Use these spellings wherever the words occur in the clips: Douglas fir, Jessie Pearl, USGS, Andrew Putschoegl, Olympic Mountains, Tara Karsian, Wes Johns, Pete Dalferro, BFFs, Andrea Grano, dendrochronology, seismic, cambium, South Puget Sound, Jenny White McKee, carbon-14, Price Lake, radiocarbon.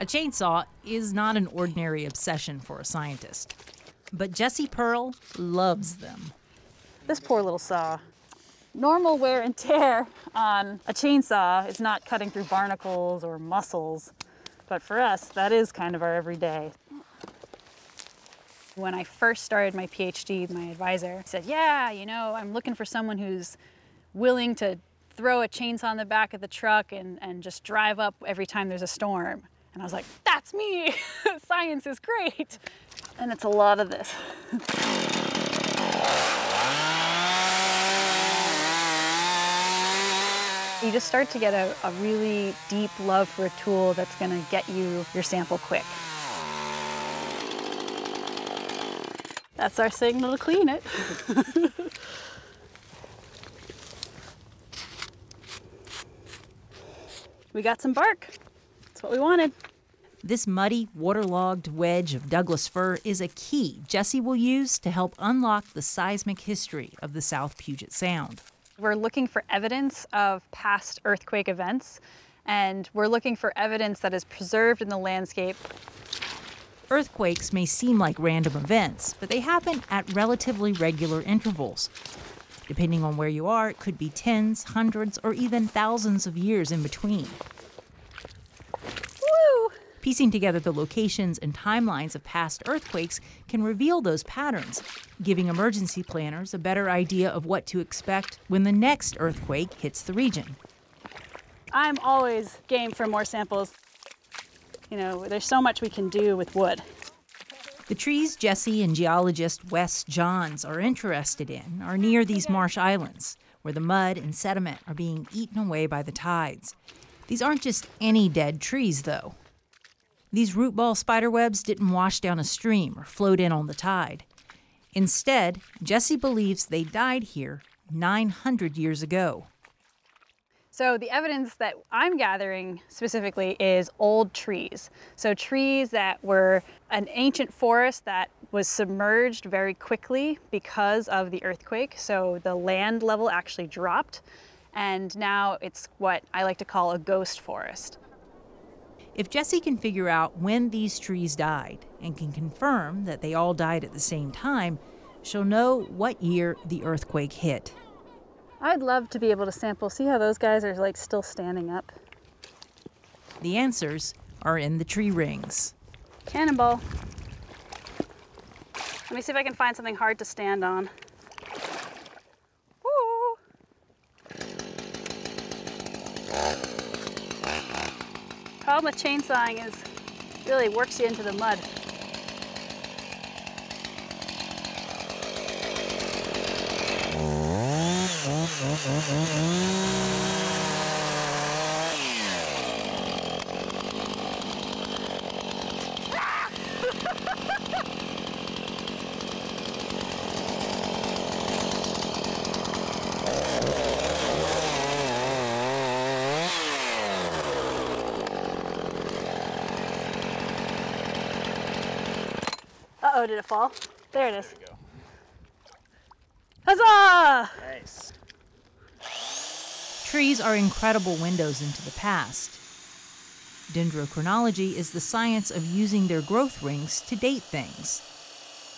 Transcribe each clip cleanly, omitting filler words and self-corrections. A chainsaw is not an ordinary obsession for a scientist, but Jessie Pearl loves them. This poor little saw. Normal wear and tear on a chainsaw is not cutting through barnacles or muscles, but for us, that is kind of our everyday. When I first started my PhD, my advisor said, yeah, you know, I'm looking for someone who's willing to throw a chainsaw in the back of the truck and just drive up every time there's a storm. And I was like, that's me. Science is great. And it's a lot of this. You just start to get a really deep love for a tool that's going to get you your sample quick. That's our signal to clean it. We got some bark. That's what we wanted. This muddy, waterlogged wedge of Douglas fir is a key Jessie will use to help unlock the seismic history of the South Puget Sound. We're looking for evidence of past earthquake events, and we're looking for evidence that is preserved in the landscape. Earthquakes may seem like random events, but they happen at relatively regular intervals. Depending on where you are, it could be tens, hundreds, or even thousands of years in between. Woo! Piecing together the locations and timelines of past earthquakes can reveal those patterns, giving emergency planners a better idea of what to expect when the next earthquake hits the region. I'm always game for more samples. You know, there's so much we can do with wood. The trees Jessie and geologist Wes Johns are interested in are near these marsh islands, where the mud and sediment are being eaten away by the tides. These aren't just any dead trees, though. These root ball spiderwebs didn't wash down a stream or float in on the tide. Instead, Jessie believes they died here 900 years ago. So the evidence that I'm gathering specifically is old trees. So trees that were an ancient forest that was submerged very quickly because of the earthquake. So the land level actually dropped, and now it's what I like to call a ghost forest. If Jessie can figure out when these trees died and can confirm that they all died at the same time, she'll know what year the earthquake hit. I'd love to be able to sample. See how those guys are like still standing up? The answers are in the tree rings. Cannonball. Let me see if I can find something hard to stand on. Woo! Problem with chainsawing is it really works you into the mud. Uh-oh, did it fall? There it is. There we go. Huzzah! Nice. Trees are incredible windows into the past. Dendrochronology is the science of using their growth rings to date things.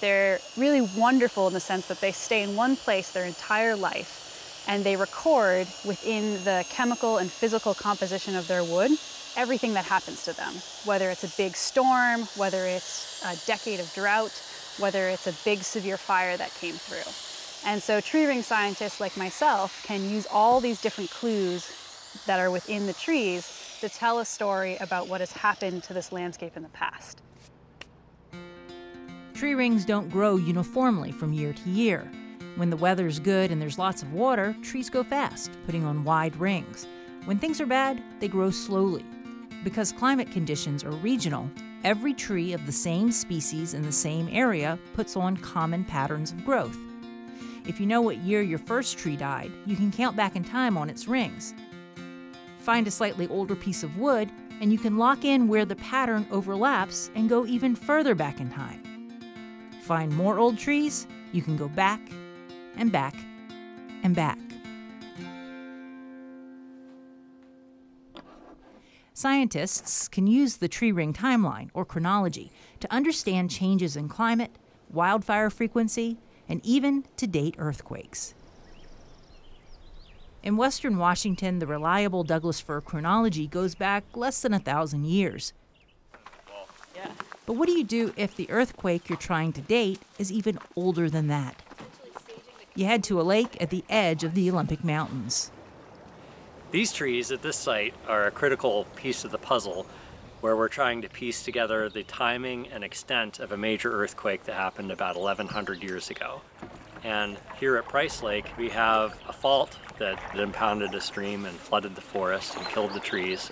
They're really wonderful in the sense that they stay in one place their entire life, and they record within the chemical and physical composition of their wood everything that happens to them, whether it's a big storm, whether it's a decade of drought, whether it's a big severe fire that came through. And so tree ring scientists like myself can use all these different clues that are within the trees to tell a story about what has happened to this landscape in the past. Tree rings don't grow uniformly from year to year. When the weather's good and there's lots of water, trees go fast, putting on wide rings. When things are bad, they grow slowly. Because climate conditions are regional, every tree of the same species in the same area puts on common patterns of growth. If you know what year your first tree died, you can count back in time on its rings. Find a slightly older piece of wood, and you can lock in where the pattern overlaps and go even further back in time. Find more old trees, you can go back and back and back. Scientists can use the tree ring timeline, or chronology, to understand changes in climate, wildfire frequency, and even to date earthquakes. In western Washington, the reliable Douglas fir chronology goes back less than 1,000 years. But what do you do if the earthquake you're trying to date is even older than that? You head to a lake at the edge of the Olympic Mountains. These trees at this site are a critical piece of the puzzle where we're trying to piece together the timing and extent of a major earthquake that happened about 1,100 years ago. And here at Price Lake, we have a fault that impounded a stream and flooded the forest and killed the trees.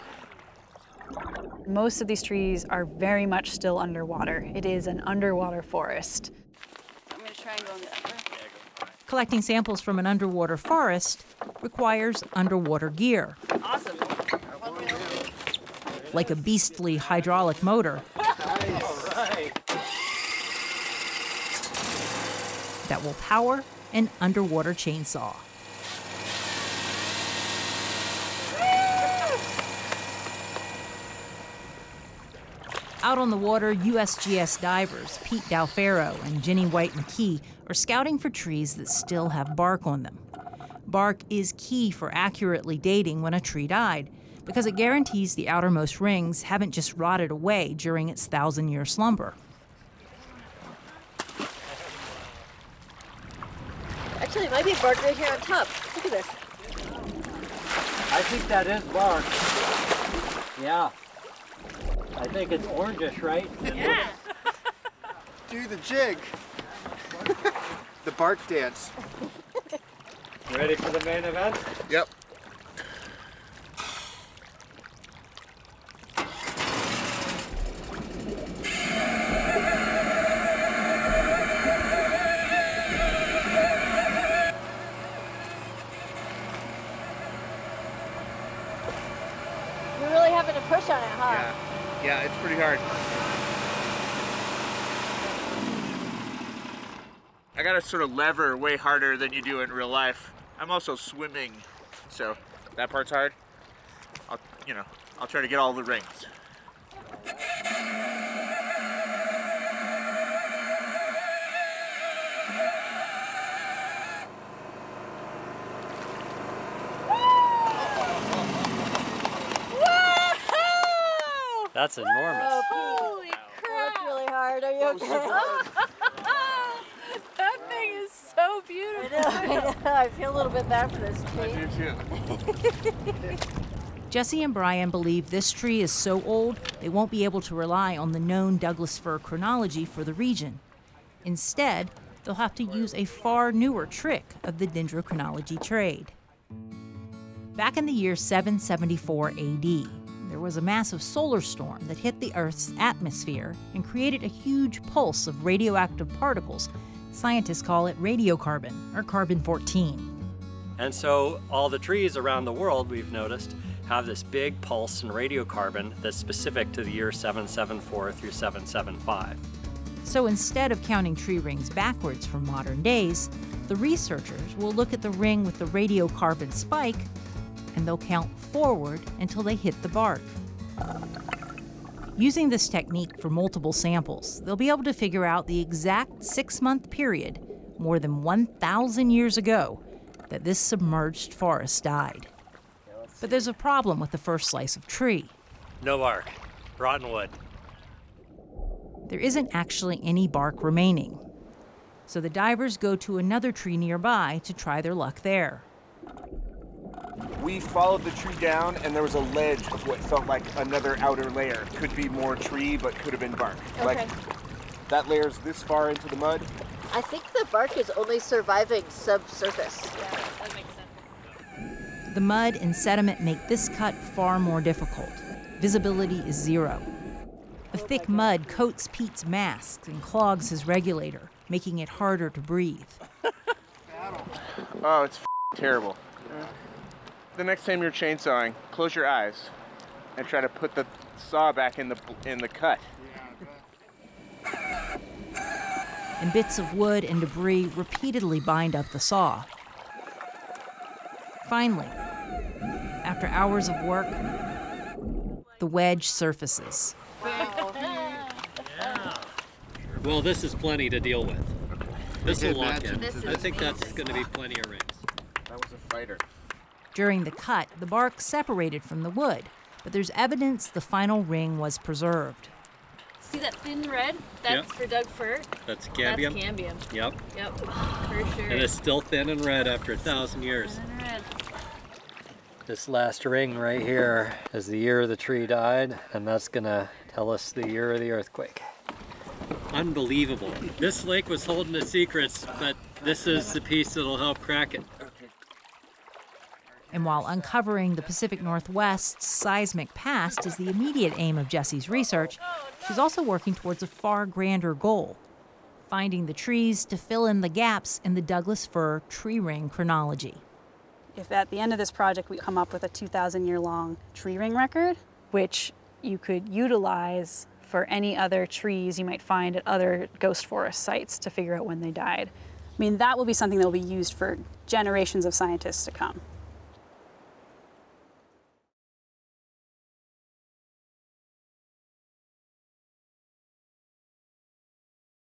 Most of these trees are very much still underwater. It is an underwater forest. I'm going to try and go on the upper. Collecting samples from an underwater forest requires underwater gear. Awesome. Like a beastly hydraulic motor. Nice. All right. That will power an underwater chainsaw. Out on the water, USGS divers Pete Dalferro and Jenny White McKee are scouting for trees that still have bark on them. Bark is key for accurately dating when a tree died, because it guarantees the outermost rings haven't just rotted away during its 1,000-year slumber. Actually, it might be bark right here on top. Look at this. I think that is bark. Yeah. I think it's orangish, right? Yeah. Do the jig. The bark dance. You ready for the main event? Yep. You're really having to push on it, huh? Yeah. Yeah, it's pretty hard. I gotta sort of lever way harder than you do in real life. I'm also swimming, so that part's hard. I'll try to get all the rings. That's enormous. Holy crap. That looked really hard. Are you okay? That thing is so beautiful. I know. I feel a little bit bad for this tree. I do too. Jessie and Brian believe this tree is so old they won't be able to rely on the known Douglas fir chronology for the region. Instead, they'll have to use a far newer trick of the dendrochronology trade. Back in the year 774 AD, there was a massive solar storm that hit the Earth's atmosphere and created a huge pulse of radioactive particles. Scientists call it radiocarbon, or carbon-14. And so all the trees around the world, we've noticed, have this big pulse in radiocarbon that's specific to the year 774 through 775. So instead of counting tree rings backwards from modern days, the researchers will look at the ring with the radiocarbon spike, and they'll count forward until they hit the bark. Using this technique for multiple samples, they'll be able to figure out the exact 6-month period, more than 1,000 years ago, that this submerged forest died. But there's a problem with the first slice of tree. No bark, rotten wood. There isn't actually any bark remaining. So the divers go to another tree nearby to try their luck there. We followed the tree down, and there was a ledge of what felt like another outer layer. Could be more tree, but could have been bark. Okay. Like, that layer's this far into the mud. I think the bark is only surviving subsurface. Yeah, that makes sense. The mud and sediment make this cut far more difficult. Visibility is zero. The thick mud coats Pete's masks and clogs his regulator, making it harder to breathe. Oh, it's terrible. Yeah. The next time you're chainsawing, close your eyes and try to put the saw back in the cut. And bits of wood and debris repeatedly bind up the saw. Finally, after hours of work, the wedge surfaces. Well, this is plenty to deal with. This will lock in. I think that's going to be plenty of rings. That was a fighter. During the cut, the bark separated from the wood, but there's evidence the final ring was preserved. See that thin red? That's for Doug fir. That's cambium. That's cambium. Yep. Yep, for sure. And it's still thin and red after 1,000 years. Thin and red. This last ring right here is the year the tree died, and that's going to tell us the year of the earthquake. Unbelievable. This lake was holding the secrets, but this is the piece that'll help crack it. And while uncovering the Pacific Northwest's seismic past is the immediate aim of Jessie's research, she's also working towards a far grander goal, finding the trees to fill in the gaps in the Douglas fir tree ring chronology. If at the end of this project we come up with a 2,000-year-long tree ring record, which you could utilize for any other trees you might find at other ghost forest sites to figure out when they died. I mean, that will be something that will be used for generations of scientists to come.